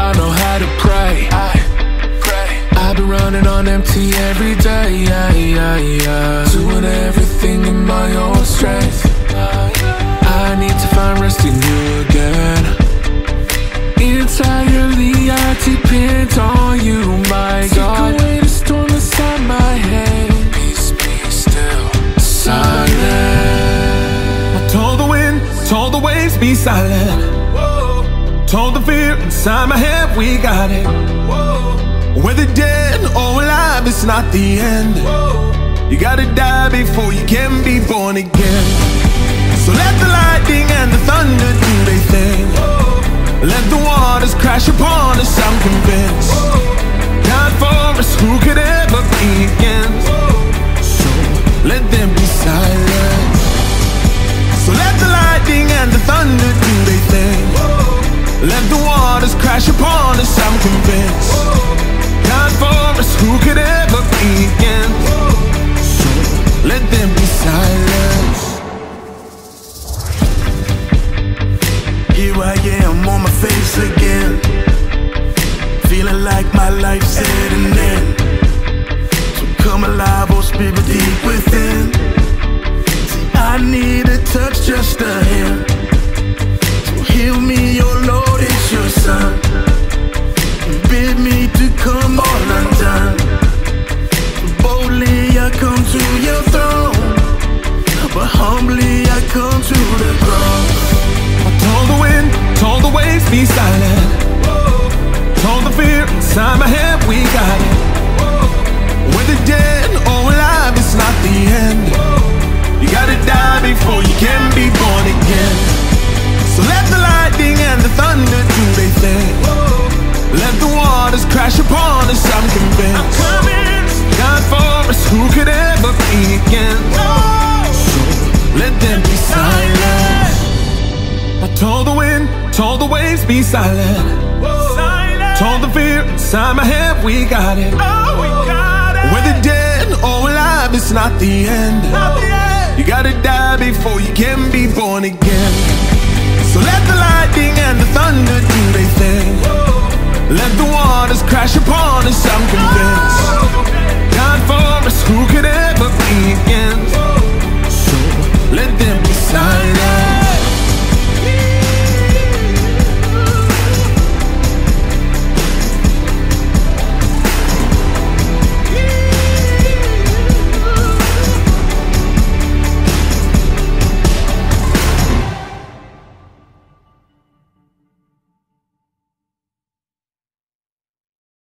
I know how to pray. I've been running on empty every day, doing everything in my own strength. I need to find rest in you again. Entirely I depend on you, my God. Take away the storm inside my head. Peace be still, silent. I told the wind, told the waves, be silent. Told the fear inside my head, we got it. Whoa. Whether dead or alive, it's not the end. Whoa. You gotta die before you can be born again. So let the lightning and the thunder do their thing. Whoa. Let the waters crash upon us, I'm convinced. Whoa. Died for us, who could ever be against? Whoa. So let them be silent. So let the lightning and the thunder do their thing. Whoa. Let the waters crash upon us, I'm convinced. God for us, who could ever be against? So let them be silent. Here I am on my face again, feeling like my life's at an end. So come alive, oh spirit deep within. See, I need a touch, just a hand. Heal me, your Lord, it's your Son. Bid me to come all undone. Boldly I come to your throne, but humbly I come to the ground. I told the wind, told the waves, be silent. Whoa. Told the fear inside my head, we got it. Whoa. Whether dead or alive, it's not the end. Whoa. You gotta die before you can be born again. So let the lightning and the thunder do their thing. Whoa. Let the waters crash upon us, I'm convinced. God for us, who could ever be against? So let them be silent. I told the wind, told the waves, be silent. Silent. Told the fear inside my head, we got it. Oh, we got it. Whether dead or alive, it's not the end. Not the end. You gotta